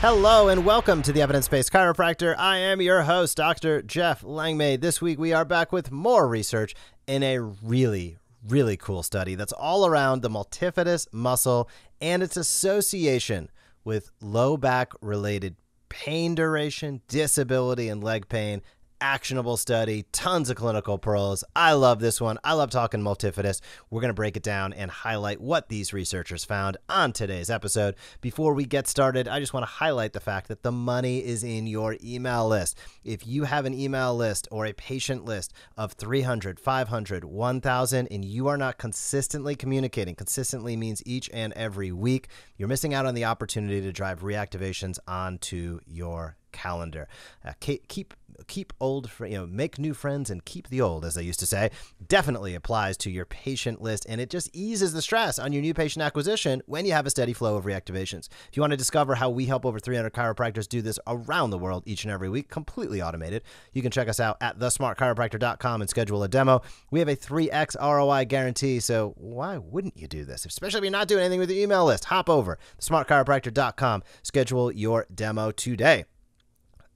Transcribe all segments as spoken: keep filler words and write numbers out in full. Hello and welcome to The Evidence Based Chiropractor. I am your host, Doctor Jeff Langmaid. This week we are back with more research in a really, really cool study that's all around the multifidus muscle and its association with low back related pain duration, disability, and leg pain. Actionable study, tons of clinical pearls. I love this one. I love talking multifidus. We're going to break it down and highlight what these researchers found on today's episode. Before we get started, I just want to highlight the fact that the money is in your email list. If you have an email list or a patient list of three hundred, five hundred, one thousand, and you are not consistently communicating, consistently means each and every week, you're missing out on the opportunity to drive reactivations onto your calendar. Uh, keep keep old, you know, make new friends and keep the old, as they used to say, definitely applies to your patient list, and it just eases the stress on your new patient acquisition when you have a steady flow of reactivations. If you want to discover how we help over three hundred chiropractors do this around the world each and every week, completely automated, you can check us out at the smart chiropractor dot com and schedule a demo. We have a three X R O I guarantee, so why wouldn't you do this? Especially if you're not doing anything with your email list, hop over the smart chiropractor dot com, schedule your demo today.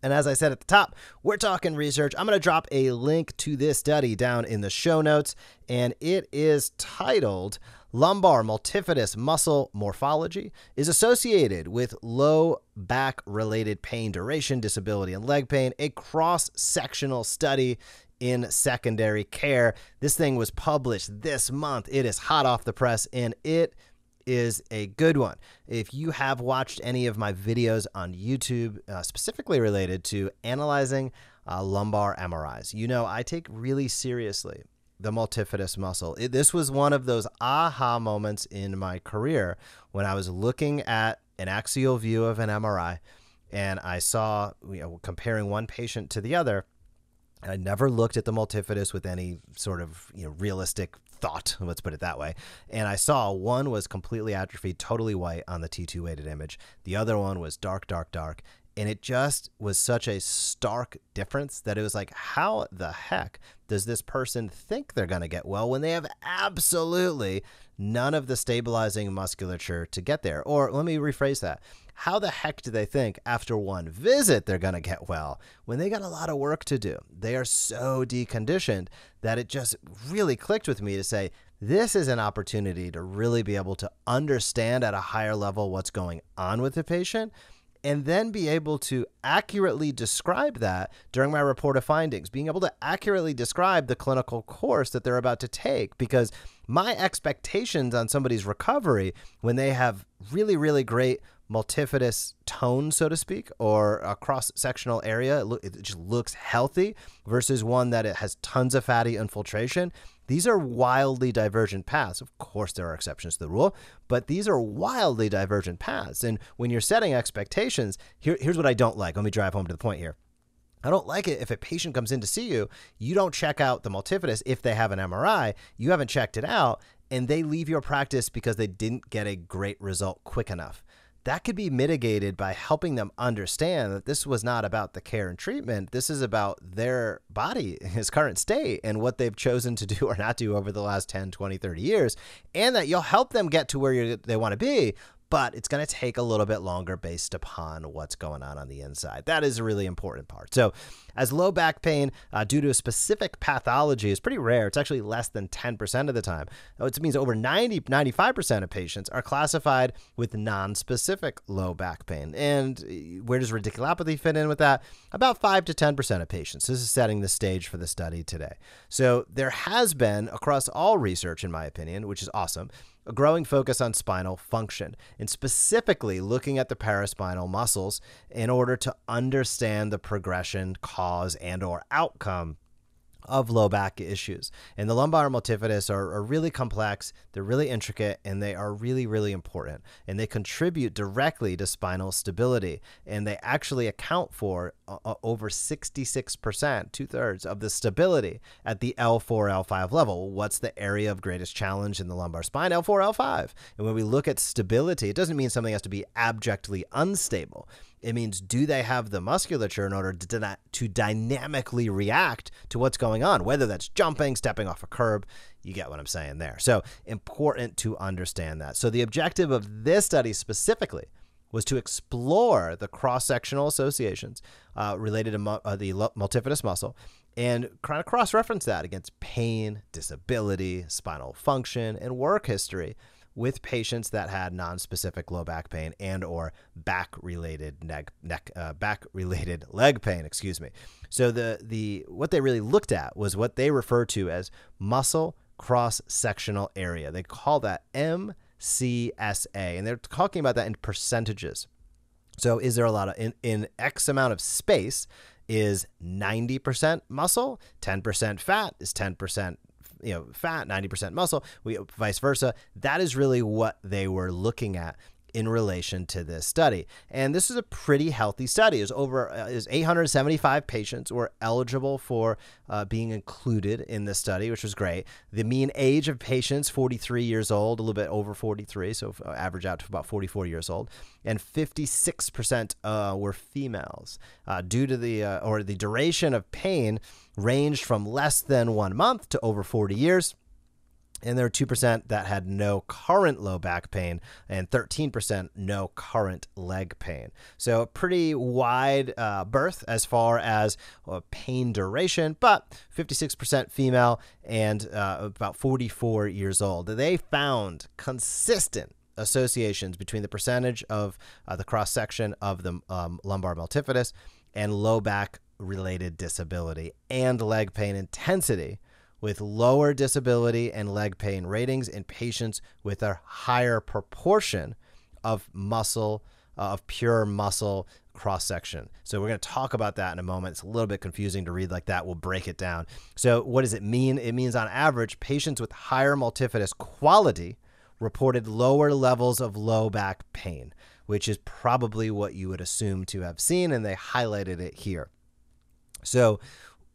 And as I said at the top, we're talking research. I'm going to drop a link to this study down in the show notes, and it is titled Lumbar Multifidus Muscle Morphology is Associated with Low Back Related Pain Duration, Disability, and Leg Pain, a cross-sectional study in secondary care. This thing was published this month. It is hot off the press, and it is a good one. If you have watched any of my videos on YouTube, uh, specifically related to analyzing uh, lumbar M R Is, you know I take really seriously the multifidus muscle. It, this was one of those aha moments in my career when I was looking at an axial view of an M R I, and I saw, you know, comparing one patient to the other, and I never looked at the multifidus with any sort of, you know, realistic thought, let's put it that way. And I saw one was completely atrophied, totally white on the T two weighted image. The other one was dark, dark, dark. And it just was such a stark difference that it was like, how the heck does this person think they're going to get well when they have absolutely none of the stabilizing musculature to get there? Or let me rephrase that. How the heck do they think after one visit they're going to get well when they got a lot of work to do? They are so deconditioned that it just really clicked with me to say, this is an opportunity to really be able to understand at a higher level what's going on with the patient, and then be able to accurately describe that during my report of findings, being able to accurately describe the clinical course that they're about to take, because my expectations on somebody's recovery when they have really, really great multifidus tone, so to speak, or a cross-sectional area, it just looks healthy, versus one that it has tons of fatty infiltration. These are wildly divergent paths. Of course, there are exceptions to the rule, but these are wildly divergent paths. And when you're setting expectations, here, here's what I don't like. Let me drive home to the point here. I don't like it if a patient comes in to see you, you don't check out the multifidus if they have an M R I, you haven't checked it out, and they leave your practice because they didn't get a great result quick enough. That could be mitigated by helping them understand that this was not about the care and treatment. This is about their body, his current state, and what they've chosen to do or not do over the last ten, twenty, thirty years, and that you'll help them get to where you, they want to be, but it's going to take a little bit longer based upon what's going on on the inside. That is a really important part. So as low back pain uh, due to a specific pathology is pretty rare. It's actually less than ten percent of the time. It means over ninety, ninety-five percent of patients are classified with non-specific low back pain. And where does radiculopathy fit in with that? About five to ten percent of patients. This is setting the stage for the study today. So there has been, across all research, in my opinion, which is awesome, a growing focus on spinal function, and specifically looking at the paraspinal muscles in order to understand the progression, cause, and or outcome of low back issues. And the lumbar multifidus are, are really complex, they're really intricate, and they are really, really important. And they contribute directly to spinal stability. And they actually account for uh, over sixty-six percent, two-thirds of the stability at the L four, L five level. What's the area of greatest challenge in the lumbar spine? L four, L five. And when we look at stability, it doesn't mean something has to be abjectly unstable. It means, do they have the musculature in order to, to dynamically react to what's going on, whether that's jumping, stepping off a curb. You get what I'm saying there. So important to understand that. So the objective of this study specifically was to explore the cross-sectional associations uh, related to mu uh, the multifidus muscle and kind of cross-reference that against pain, disability, spinal function, and work history with patients that had non-specific low back pain and or back-related neck, neck uh, back-related leg pain, excuse me. So the the what they really looked at was what they refer to as muscle cross-sectional area. They call that M C S A, and they're talking about that in percentages. So is there a lot of in, in X amount of space is ninety percent muscle, ten percent fat is ten percent you know, fat, ninety percent muscle, we vice versa. That is really what they were looking at in relation to this study. And this is a pretty healthy study. It was over uh, is eight hundred seventy-five patients were eligible for uh, being included in this study, which was great. The mean age of patients, forty-three years old, a little bit over forty-three, so average out to about forty-four years old. And fifty-six percent uh, were females. Uh, due to the, uh, or the duration of pain ranged from less than one month to over forty years. And there were two percent that had no current low back pain and thirteen percent no current leg pain. So a pretty wide uh, berth as far as uh, pain duration, but fifty-six percent female and uh, about forty-four years old. They found consistent associations between the percentage of uh, the cross-section of the um, lumbar multifidus and low back-related disability and leg pain intensity, with lower disability and leg pain ratings in patients with a higher proportion of muscle, uh, of pure muscle cross-section. So we're going to talk about that in a moment. It's a little bit confusing to read like that. We'll break it down. So what does it mean? It means on average, patients with higher multifidus quality reported lower levels of low back pain, which is probably what you would assume to have seen, and they highlighted it here. So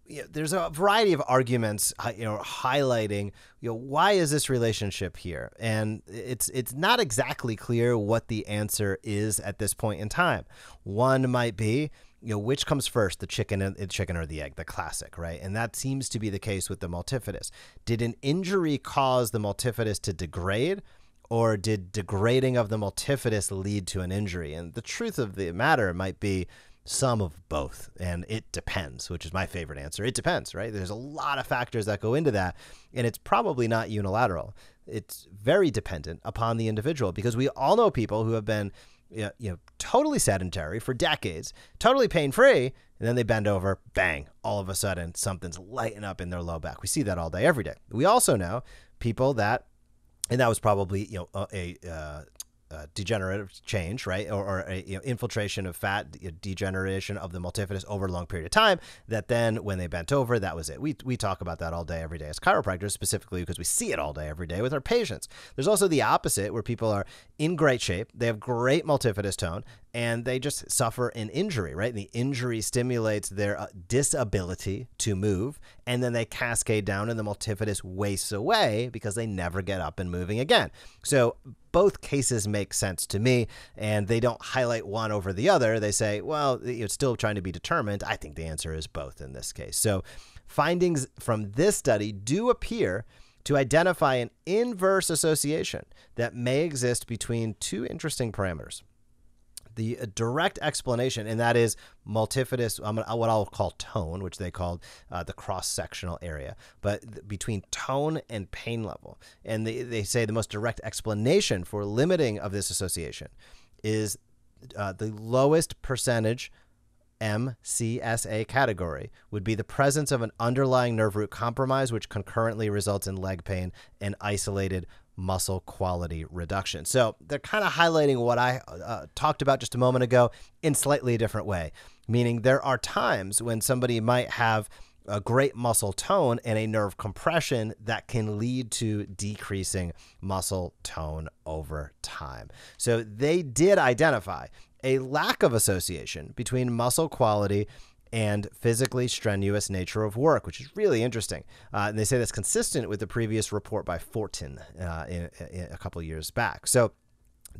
you know, there's a variety of arguments, you know, highlighting, you know, why is this relationship here? And it's it's not exactly clear what the answer is at this point in time. One might be, you know, which comes first, the chicken and the chicken or the egg, the classic, right? And that seems to be the case with the multifidus. Did an injury cause the multifidus to degrade, or did degrading of the multifidus lead to an injury? And the truth of the matter might be some of both, and it depends, which is my favorite answer. It depends, right? There's a lot of factors that go into that, and it's probably not unilateral. It's very dependent upon the individual, because we all know people who have been you know, totally sedentary for decades, totally pain-free, and then they bend over, bang, all of a sudden something's lighting up in their low back. We see that all day, every day. We also know people that, and that was probably you know a... a uh, Uh, degenerative change, right? Or, or a, you know, infiltration of fat, you know, degeneration of the multifidus over a long period of time, that then when they bent over, that was it. We, we talk about that all day, every day as chiropractors, specifically because we see it all day, every day with our patients. There's also the opposite, where people are in great shape. They have great multifidus tone, and they just suffer an injury, right? And the injury stimulates their uh, disability to move, and then they cascade down, and the multifidus wastes away because they never get up and moving again. So both cases make sense to me, and they don't highlight one over the other. They say, well, it's still trying to be determined. I think the answer is both in this case. So findings from this study do appear to identify an inverse association that may exist between two interesting parameters. The direct explanation, and that is multifidus, um, what I'll call tone, which they called uh, the cross-sectional area, but th between tone and pain level. And they, they say the most direct explanation for limiting of this association is uh, the lowest percentage M C S A category would be the presence of an underlying nerve root compromise, which concurrently results in leg pain and isolated muscle quality reduction. So they're kind of highlighting what I uh, talked about just a moment ago in slightly a different way, meaning there are times when somebody might have a great muscle tone and a nerve compression that can lead to decreasing muscle tone over time. So they did identify a lack of association between muscle quality and physically strenuous nature of work, which is really interesting. Uh, and they say that's consistent with the previous report by Fortin uh, in, in a couple of years back. So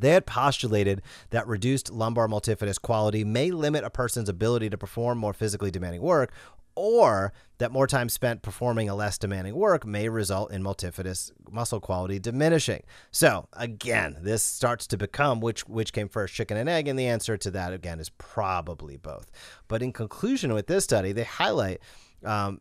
they had postulated that reduced lumbar multifidus quality may limit a person's ability to perform more physically demanding work or that more time spent performing a less demanding work may result in multifidus muscle quality diminishing. So again, this starts to become which which came first, chicken and egg, and the answer to that again is probably both. But in conclusion, with this study, they highlight um,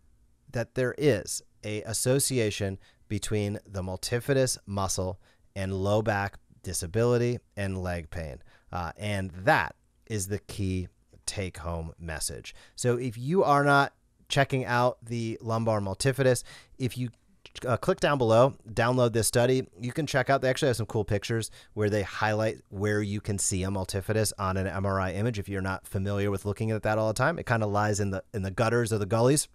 that there is a association between the multifidus muscle and low back disability and leg pain, uh, and that is the key take-home message. So if you are not checking out the lumbar multifidus, if you uh, click down below, download this study, you can check out, they actually have some cool pictures where they highlight where you can see a multifidus on an M R I image. If you're not familiar with looking at that all the time, it kind of lies in the in the gutters or the gullies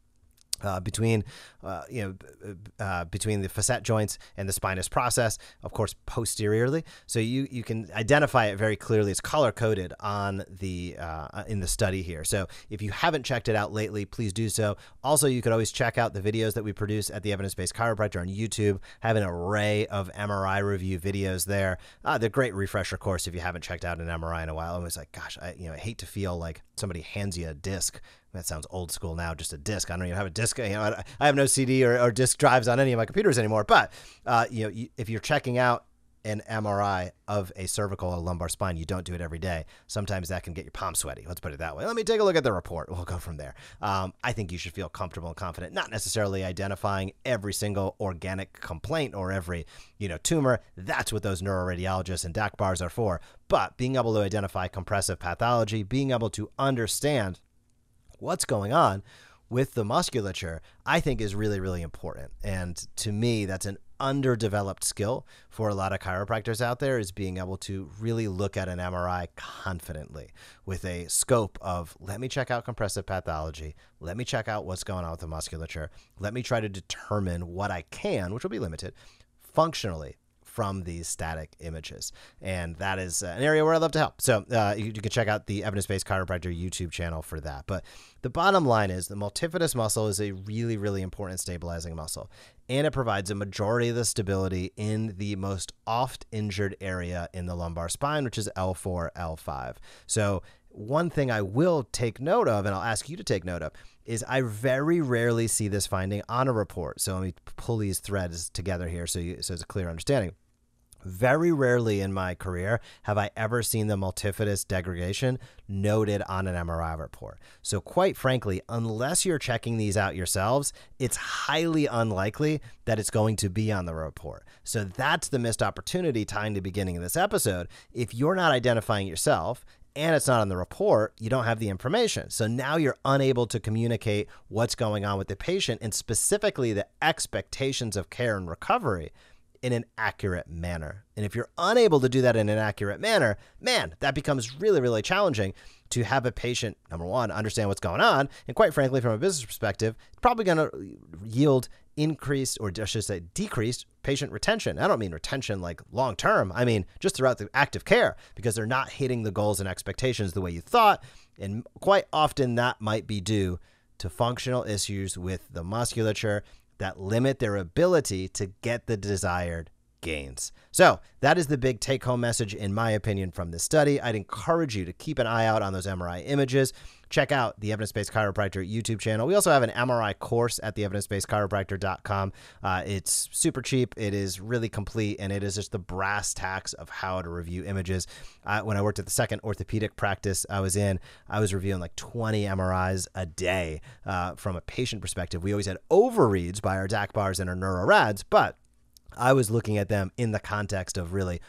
Uh, between, uh, you know, uh, between the facet joints and the spinous process, of course, posteriorly. So you you can identify it very clearly. It's color coded on the uh, in the study here. So if you haven't checked it out lately, please do so. Also, you could always check out the videos that we produce at the Evidence Based Chiropractor on YouTube. I have an array of M R I review videos there. Uh, they're great refresher course if you haven't checked out an M R I in a while. I'm always like, gosh, I you know I hate to feel like somebody hands you a disc. That sounds old school now, just a disc. I don't even have a disc. You know, I have no C D or, or disc drives on any of my computers anymore. But uh, you know, if you're checking out an M R I of a cervical or lumbar spine, you don't do it every day. Sometimes that can get your palm sweaty. Let's put it that way. Let me take a look at the report. We'll go from there. Um, I think you should feel comfortable and confident, not necessarily identifying every single organic complaint or every you know tumor. That's what those neuroradiologists and D A C bars are for. But being able to identify compressive pathology, being able to understand what's going on with the musculature, I think is really, really important. And to me, that's an underdeveloped skill for a lot of chiropractors out there, is being able to really look at an M R I confidently with a scope of, let me check out compressive pathology. Let me check out what's going on with the musculature. Let me try to determine what I can, which will be limited, functionally, from these static images. And that is an area where I'd love to help. So uh, you, you can check out the Evidence-Based Chiropractor YouTube channel for that. But the bottom line is the multifidus muscle is a really, really important stabilizing muscle, and it provides a majority of the stability in the most oft injured area in the lumbar spine, which is L four, L five. So one thing I will take note of, and I'll ask you to take note of, is I very rarely see this finding on a report. So let me pull these threads together here so, you, so it's a clear understanding. Very rarely in my career have I ever seen the multifidus degradation noted on an M R I report. So quite frankly, unless you're checking these out yourselves, it's highly unlikely that it's going to be on the report. So that's the missed opportunity tying to the beginning of this episode. If you're not identifying yourself, and it's not on the report, you don't have the information. So now you're unable to communicate what's going on with the patient and specifically the expectations of care and recovery in an accurate manner. And if you're unable to do that in an accurate manner, man, that becomes really, really challenging to have a patient, number one, understand what's going on. And quite frankly, from a business perspective, it's probably going to yield increased, or I should say decreased, patient retention. I don't mean retention like long-term. I mean just throughout the active care, because they're not hitting the goals and expectations the way you thought. And quite often that might be due to functional issues with the musculature that limit their ability to get the desired gains. So that is the big take-home message, in my opinion, from this study. I'd encourage you to keep an eye out on those M R I images. Check out the Evidence-Based Chiropractor YouTube channel. We also have an M R I course at the evidence based chiropractor dot com. Uh, it's super cheap. It is really complete, and it is just the brass tacks of how to review images. Uh, when I worked at the second orthopedic practice I was in, I was reviewing like twenty M R Is a day uh, from a patient perspective. We always had overreads by our D A C bars and our neurorads, but I was looking at them in the context of really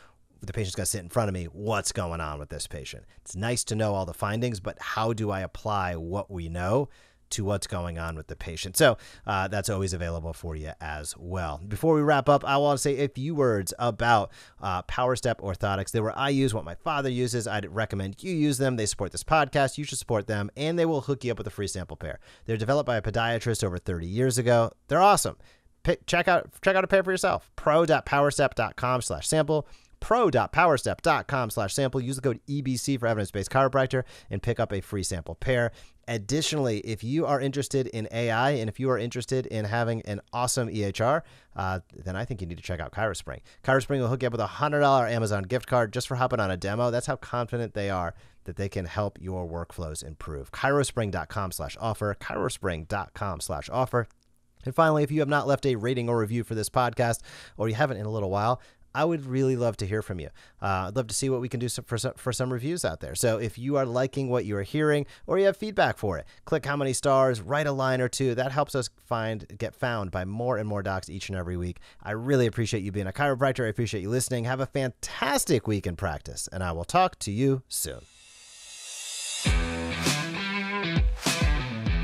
the patient's going to sit in front of me. What's going on with this patient? It's nice to know all the findings, but how do I apply what we know to what's going on with the patient? So uh, that's always available for you as well. Before we wrap up, I want to say a few words about uh, PowerStep orthotics. They were I use, what my father uses. I'd recommend you use them. They support this podcast. You should support them, and they will hook you up with a free sample pair. They're developed by a podiatrist over thirty years ago. They're awesome. Pick, check out check out a pair for yourself. pro dot powerstep dot com slash sample. pro dot powerstep dot com slash sample. Use the code E B C for Evidence-Based Chiropractor and pick up a free sample pair. Additionally, if you are interested in A I and if you are interested in having an awesome E H R, uh, then I think you need to check out ChiroSpring. ChiroSpring will hook you up with a one hundred dollar Amazon gift card just for hopping on a demo. That's how confident they are that they can help your workflows improve. Chirospring dot com slash offer, Chirospring dot com slash offer. And finally, if you have not left a rating or review for this podcast, or you haven't in a little while, I would really love to hear from you. Uh, I'd love to see what we can do some, for, some, for some reviews out there. So if you are liking what you are hearing or you have feedback for it, click how many stars, write a line or two. That helps us find get found by more and more docs each and every week. I really appreciate you being a chiropractor. I appreciate you listening. Have a fantastic week in practice, and I will talk to you soon.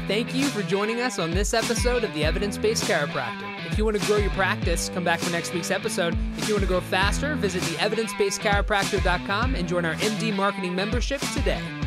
Thank you for joining us on this episode of The Evidence-Based Chiropractor. If you want to grow your practice, come back for next week's episode. If you want to grow faster, visit the evidence based chiropractor dot com and join our M D Marketing membership today.